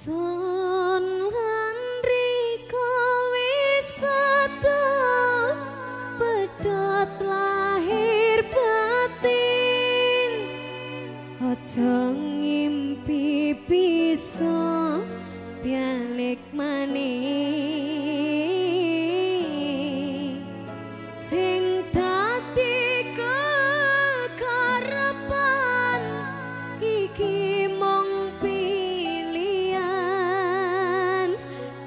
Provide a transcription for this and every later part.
Sun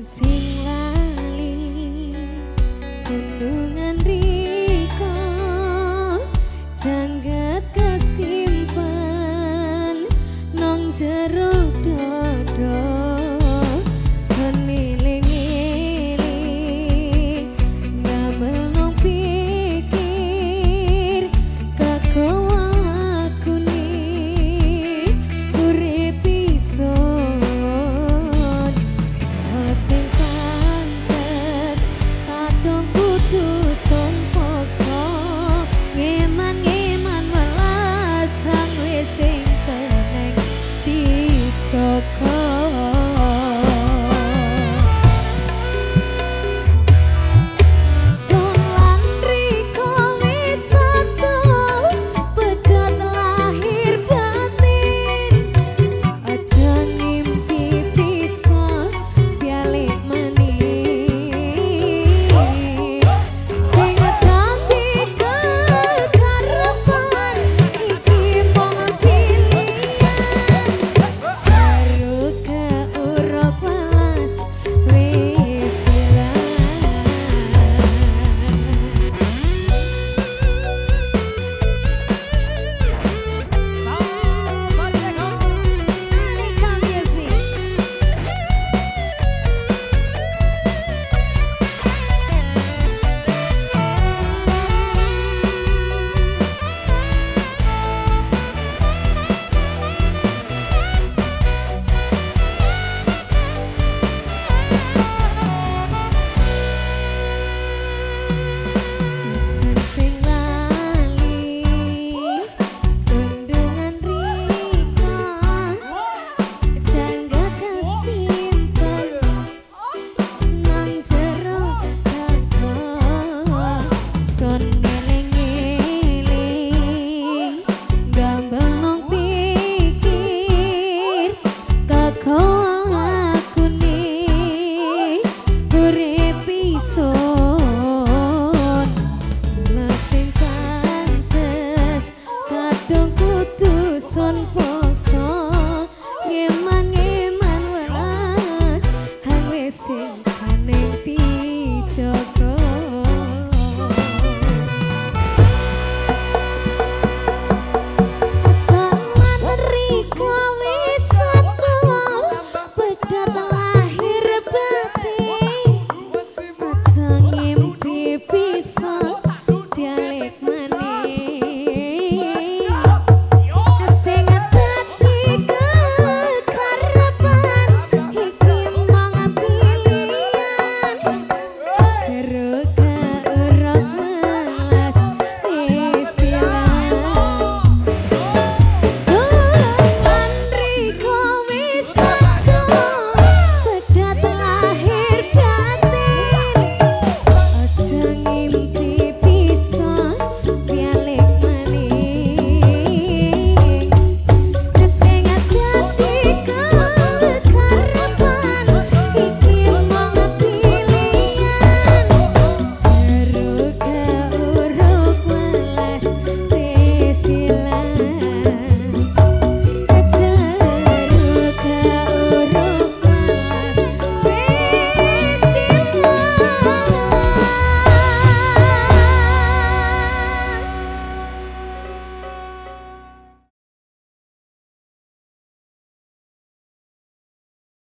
sing lali.